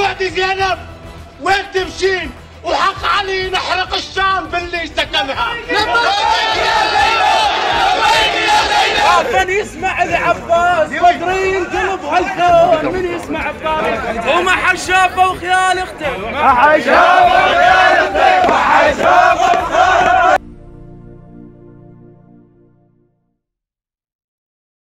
القعدة زينب وين تمشين وحق علي نحرق الشام باللي سكنها. من يسمع العباس بدري ينقلب هالكون، من يسمع الطارق وما حد شافه وخيال اختي، ما حد شافه وخيال اختي، ما حد شافه